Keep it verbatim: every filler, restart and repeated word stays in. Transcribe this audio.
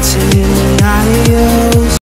dancing in the